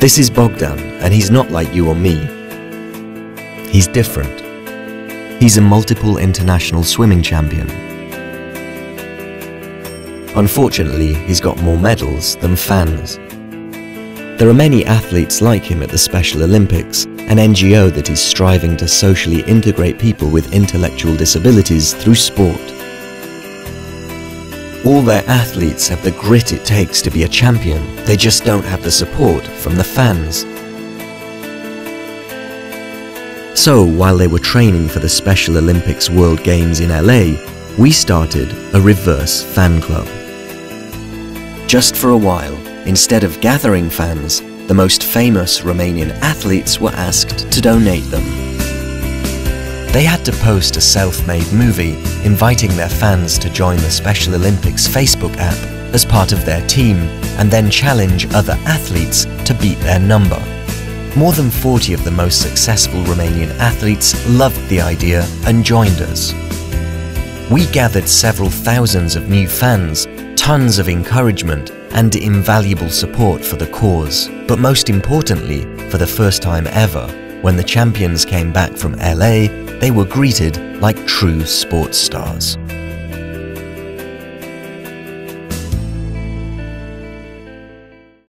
This is Bogdan, and he's not like you or me. He's different. He's a multiple international swimming champion. Unfortunately, he's got more medals than fans. There are many athletes like him at the Special Olympics, an NGO that is striving to socially integrate people with intellectual disabilities through sport. All their athletes have the grit it takes to be a champion, they just don't have the support from the fans. So, while they were training for the Special Olympics World Games in LA, we started a reverse fan club. Just for a while, instead of gathering fans, the most famous Romanian athletes were asked to donate them. They had to post a self-made movie inviting their fans to join the Special Olympics Facebook app as part of their team and then challenge other athletes to beat their number. More than 40 of the most successful Romanian athletes loved the idea and joined us. We gathered several thousands of new fans, tons of encouragement and invaluable support for the cause, but most importantly, for the first time ever, when the champions came back from LA, they were greeted like true sports stars.